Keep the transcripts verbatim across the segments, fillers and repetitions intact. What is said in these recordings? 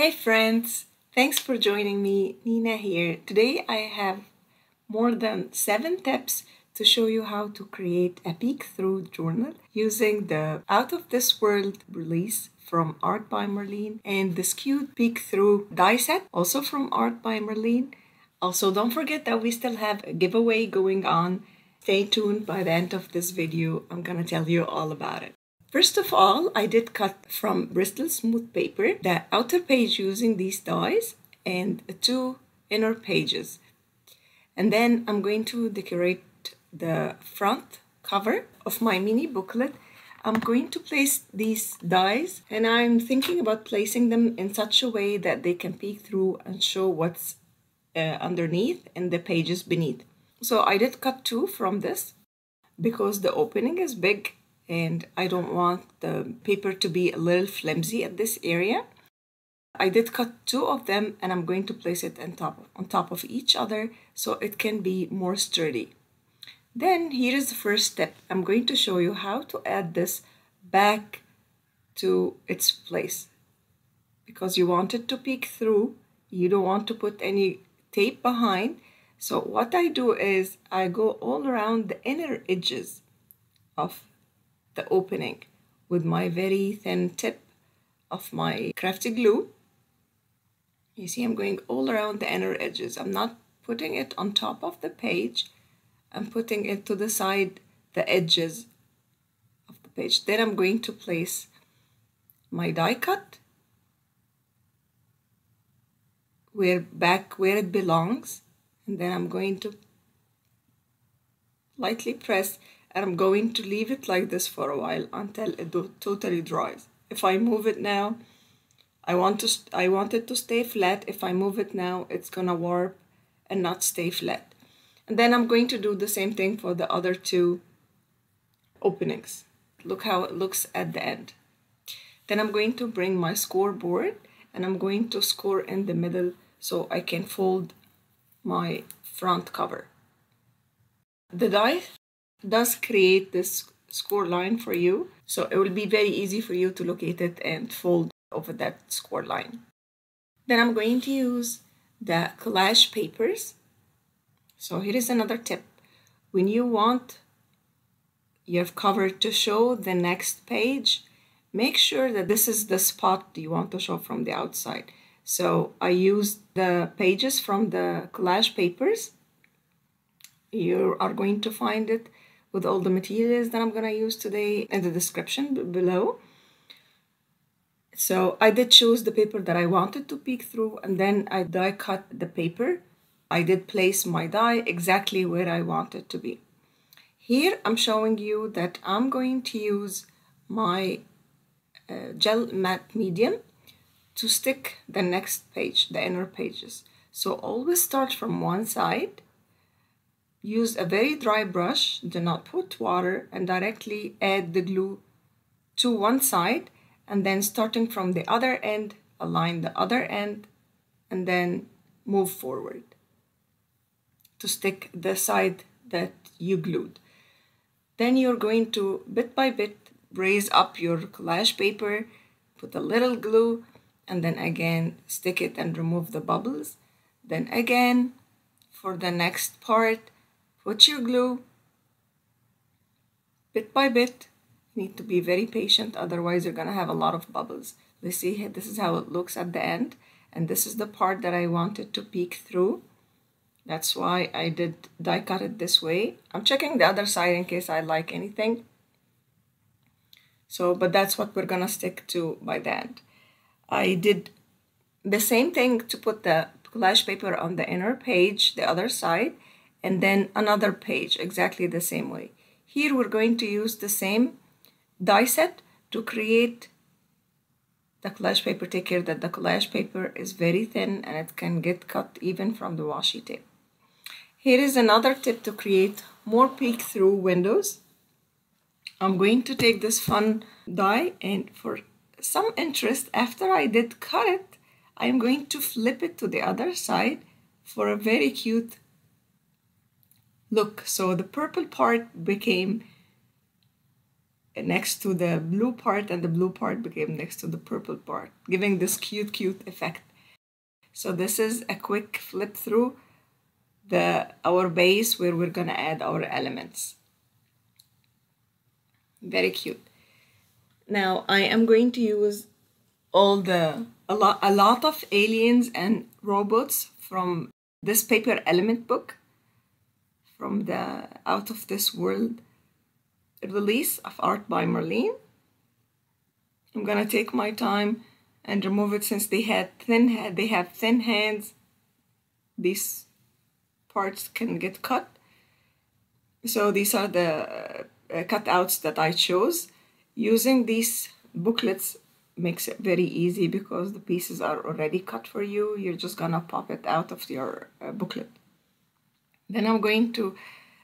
Hey friends, thanks for joining me, Nina here. Today I have more than seven tips to show you how to create a peek through journal using the Out of This World release from Art by Marlene and the Skewed Peek Through die set, also from Art by Marlene. Also, don't forget that we still have a giveaway going on. Stay tuned. By the end of this video, I'm gonna tell you all about it. First of all, I did cut from Bristol smooth paper the outer page using these dies and two inner pages. And then I'm going to decorate the front cover of my mini booklet. I'm going to place these dies, and I'm thinking about placing them in such a way that they can peek through and show what's uh, underneath and the pages beneath. So I did cut two from this because the opening is big and I don't want the paper to be a little flimsy at this area. I did cut two of them, and I'm going to place it on top, on top of each other so it can be more sturdy. Then here is the first step. I'm going to show you how to add this back to its place. Because you want it to peek through, you don't want to put any tape behind. So what I do is I go all around the inner edges of the opening with my very thin tip of my crafty glue. You see, I'm going all around the inner edges. I'm not putting it on top of the page. I'm putting it to the side, the edges of the page. Then I'm going to place my die cut where back where it belongs, and then I'm going to lightly press, and I'm going to leave it like this for a while until it totally dries. If I move it now, I want to I want it to stay flat. If I move it now, it's gonna warp and not stay flat. And then I'm going to do the same thing for the other two openings. Look how it looks at the end. Then I'm going to bring my scoreboard, and I'm going to score in the middle so I can fold my front cover. The die does create this score line for you, so it will be very easy for you to locate it and fold over that score line. Then I'm going to use the collage papers. So here is another tip. When you want your cover to show the next page, make sure that this is the spot you want to show from the outside. So I used the pages from the collage papers. You are going to find it with all the materials that I'm gonna use today in the description below. So I did choose the paper that I wanted to peek through, and then I die cut the paper. I did place my die exactly where I want it to be. Here I'm showing you that I'm going to use my uh, gel matte medium to stick the next page, the inner pages. So always start from one side, use a very dry brush, do not put water, and directly add the glue to one side, and then starting from the other end, align the other end, and then move forward to stick the side that you glued. Then you're going to, bit by bit, raise up your collage paper, put a little glue, and then again, stick it and remove the bubbles. Then again, for the next part, put your glue, bit by bit. You need to be very patient, otherwise you're gonna have a lot of bubbles. Let's see, this is how it looks at the end, and this is the part that I wanted to peek through. That's why I did die cut it this way. I'm checking the other side in case I like anything. So, but that's what we're gonna stick to by the end. I did the same thing to put the collage paper on the inner page, the other side, and then another page exactly the same way. Here we're going to use the same die set to create the collage paper. Take care that the collage paper is very thin and it can get cut even from the washi tape. Here is another tip to create more peek-through windows. I'm going to take this fun die, and for some interest, after I did cut it, I'm going to flip it to the other side for a very cute look. So the purple part became next to the blue part, and the blue part became next to the purple part, giving this cute, cute effect. So this is a quick flip through the our base where we're gonna add our elements. Very cute. Now I am going to use all the a lot a lot of aliens and robots from this paper element book from the Out of This World release of Art by Marlene. I'm gonna take my time and remove it since they had thin they have thin hands. These parts can get cut. So these are the uh, cutouts that I chose. Using these booklets makes it very easy because the pieces are already cut for you. You're just gonna pop it out of your uh, booklet. Then I'm going to,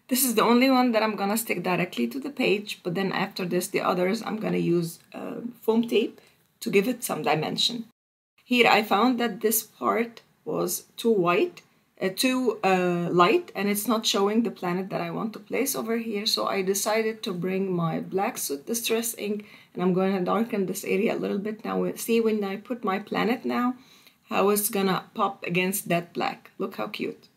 this is the only one that I'm gonna stick directly to the page, but then after this, the others, I'm gonna use uh, foam tape to give it some dimension. Here I found that this part was too white, uh, too uh, light, and it's not showing the planet that I want to place over here, so I decided to bring my Black Soot Distress Ink, and I'm going to darken this area a little bit now. See, when I put my planet now, how it's gonna pop against that black. Look how cute.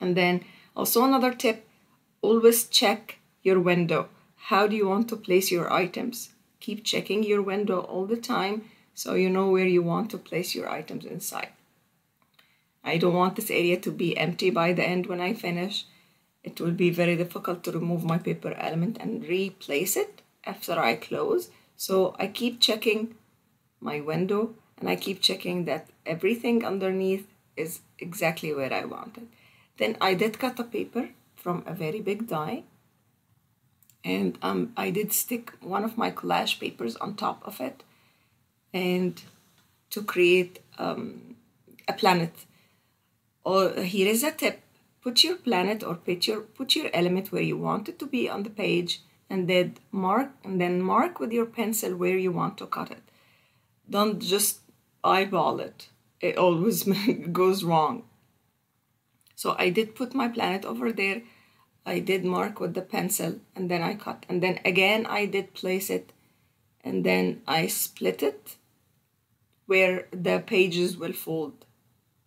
And then also another tip, always check your window. How do you want to place your items? Keep checking your window all the time so you know where you want to place your items inside. I don't want this area to be empty by the end when I finish. It will be very difficult to remove my paper element and replace it after I close. So I keep checking my window and I keep checking that everything underneath is exactly where I want it. Then I did cut the paper from a very big die, and um, I did stick one of my collage papers on top of it, and to create um, a planet. Or here is a tip: put your planet or put your put your element where you want it to be on the page, and then mark and then mark with your pencil where you want to cut it. Don't just eyeball it; it always goes wrong. So I did put my planet over there. I did mark with the pencil and then I cut. And then again, I did place it and then I split it where the pages will fold.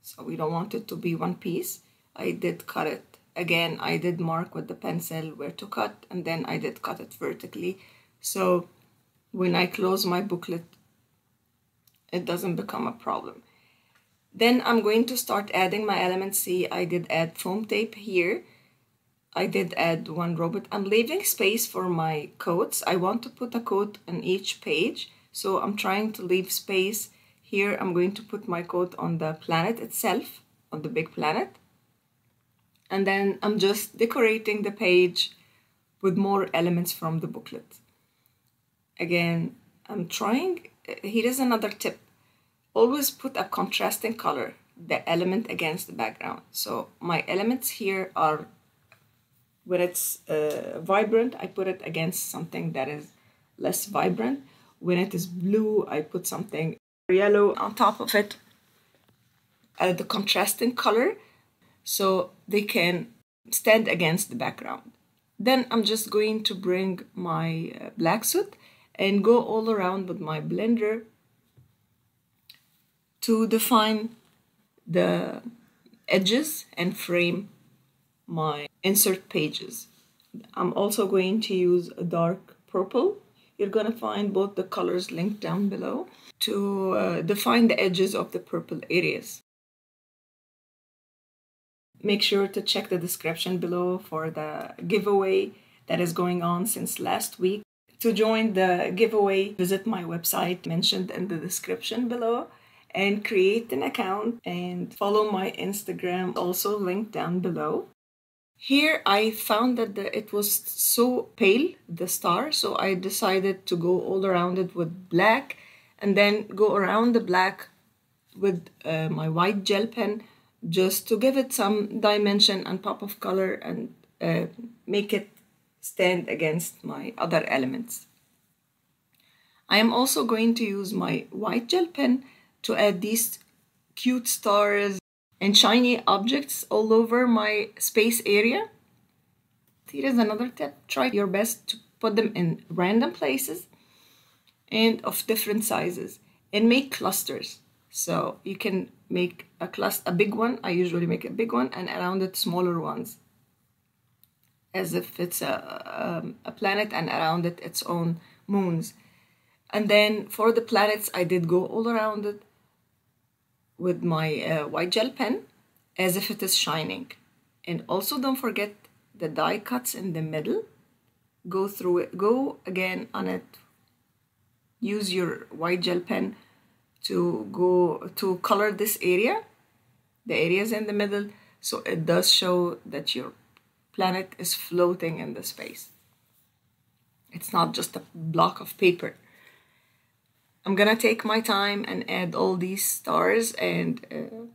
So we don't want it to be one piece. I did cut it. Again, I did mark with the pencil where to cut and then I did cut it vertically. So when I close my booklet, it doesn't become a problem. Then I'm going to start adding my elements. See, I did add foam tape here. I did add one robot. I'm leaving space for my coats. I want to put a coat on each page. So I'm trying to leave space. Here I'm going to put my coat on the planet itself, on the big planet. And then I'm just decorating the page with more elements from the booklet. Again, I'm trying. Here is another tip. Always put a contrasting color, the element against the background. So my elements here are, when it's uh, vibrant, I put it against something that is less vibrant. When it is blue, I put something yellow on top of it, uh, the contrasting color, so they can stand against the background. Then I'm just going to bring my uh, Black Soot and go all around with my blender to define the edges and frame my insert pages. I'm also going to use a dark purple. You're gonna find both the colors linked down below to uh, define the edges of the purple areas. Make sure to check the description below for the giveaway that is going on since last week. To join the giveaway, visit my website mentioned in the description below, and create an account and follow my Instagram, also linked down below. Here I found that the, it was so pale, the star, so I decided to go all around it with black and then go around the black with uh, my white gel pen just to give it some dimension and pop of color and uh, make it stand against my other elements. I am also going to use my white gel pen to add these cute stars and shiny objects all over my space area. Here is another tip. Try your best to put them in random places and of different sizes, and make clusters. So you can make a cluster, a big one. I usually make a big one, and around it smaller ones, as if it's a, um, a planet, and around it its own moons. And then for the planets, I did go all around it with my uh, white gel pen, as if it is shining. And also don't forget the die cuts in the middle. Go through it, go again on it. Use your white gel pen to go to color this area, the areas in the middle, so it does show that your planet is floating in the space. It's not just a block of paper. I'm gonna take my time and add all these stars and uh,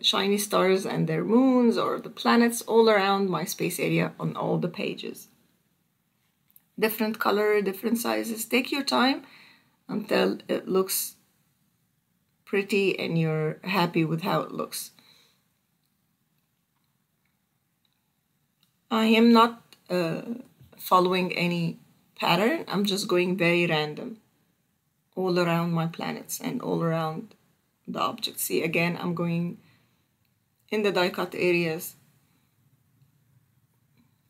shiny stars and their moons or the planets all around my space area on all the pages. Different color, different sizes. Take your time until it looks pretty and you're happy with how it looks. I am not uh, following any pattern. I'm just going very random all around my planets and all around the objects. See, again, I'm going in the die cut areas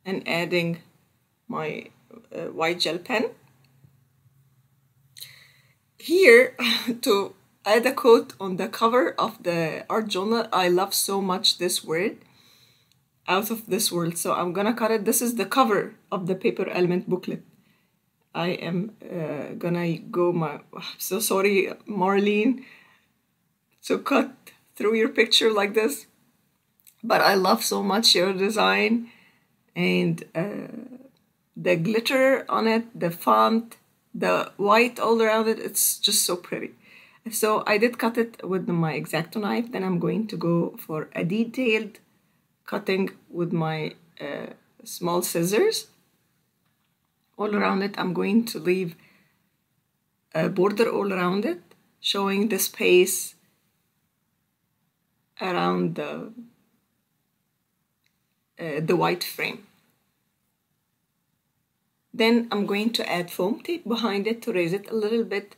and adding my uh, white gel pen. Here, to add a quote on the cover of the art journal, I love so much this word, out of this world. So I'm gonna cut it. This is the cover of the paper element booklet. I am uh, gonna go my, I'm so sorry, Marlene, to cut through your picture like this. But I love so much your design and uh, the glitter on it, the font, the white all around it. It's just so pretty. So I did cut it with my Exacto knife. Then I'm going to go for a detailed cutting with my uh, small scissors. All around it, I'm going to leave a border all around it, showing the space around the, uh, the white frame. Then I'm going to add foam tape behind it to raise it a little bit,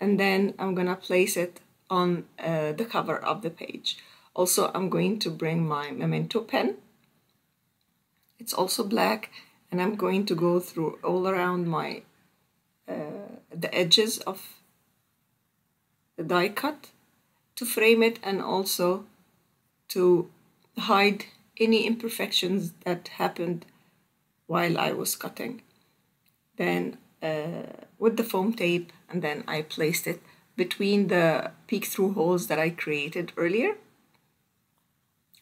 and then I'm gonna place it on uh, the cover of the page. Also, I'm going to bring my Memento pen. It's also black, and I'm going to go through all around my uh, the edges of the die cut to frame it, and also to hide any imperfections that happened while I was cutting. Then uh, with the foam tape, and then I placed it between the peek through holes that I created earlier.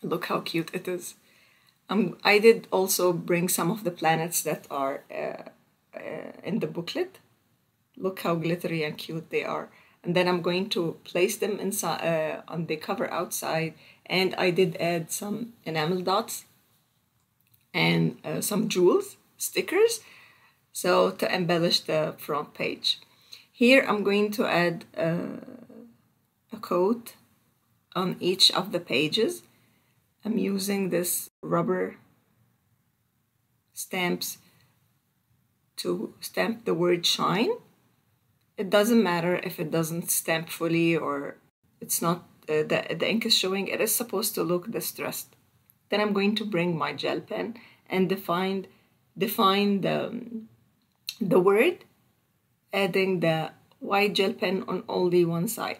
Look how cute it is. Um, I did also bring some of the planets that are uh, uh, in the booklet. Look how glittery and cute they are. And then I'm going to place them inside uh, on the cover outside. And I did add some enamel dots and uh, some jewels, stickers, so to embellish the front page. Here I'm going to add uh, a coat on each of the pages. I'm using this rubber stamps to stamp the word shine. It doesn't matter if it doesn't stamp fully or it's not, uh, the, the ink is showing, it is supposed to look distressed. Then I'm going to bring my gel pen and define, define the, um, the word, adding the white gel pen on only one side.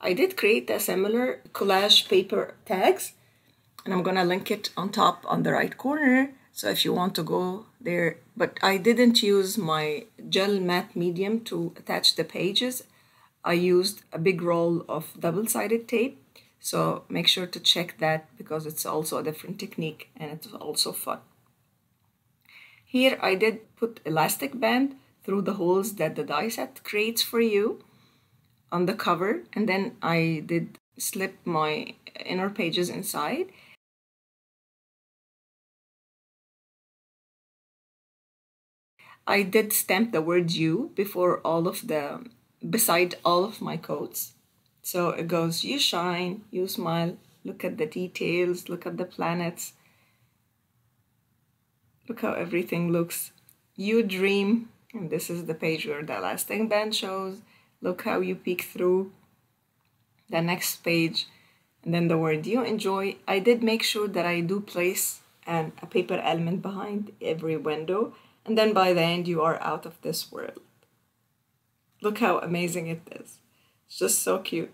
I did create a similar collage paper tags, and I'm gonna link it on top on the right corner, so if you want to go there. But I didn't use my gel matte medium to attach the pages. I used a big roll of double-sided tape, so make sure to check that because it's also a different technique and it's also fun. Here I did put elastic band through the holes that the die set creates for you on the cover, and then I did slip my inner pages inside. I did stamp the word you before all of the, beside all of my coats. So it goes, you shine, you smile, look at the details, look at the planets. Look how everything looks. You dream, and this is the page where the elastic band shows. Look how you peek through. The next page, and then the word you enjoy. I did make sure that I do place and a paper element behind every window, and then by the end you are out of this world. Look how amazing it is. It's just so cute.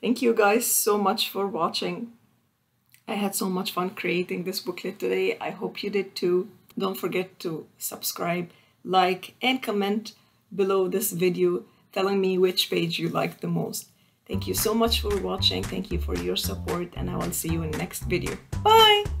Thank you guys so much for watching. I had so much fun creating this booklet today. I hope you did too. Don't forget to subscribe, like, and comment below this video telling me which page you like the most. Thank you so much for watching. Thank you for your support, and I will see you in the next video. Bye!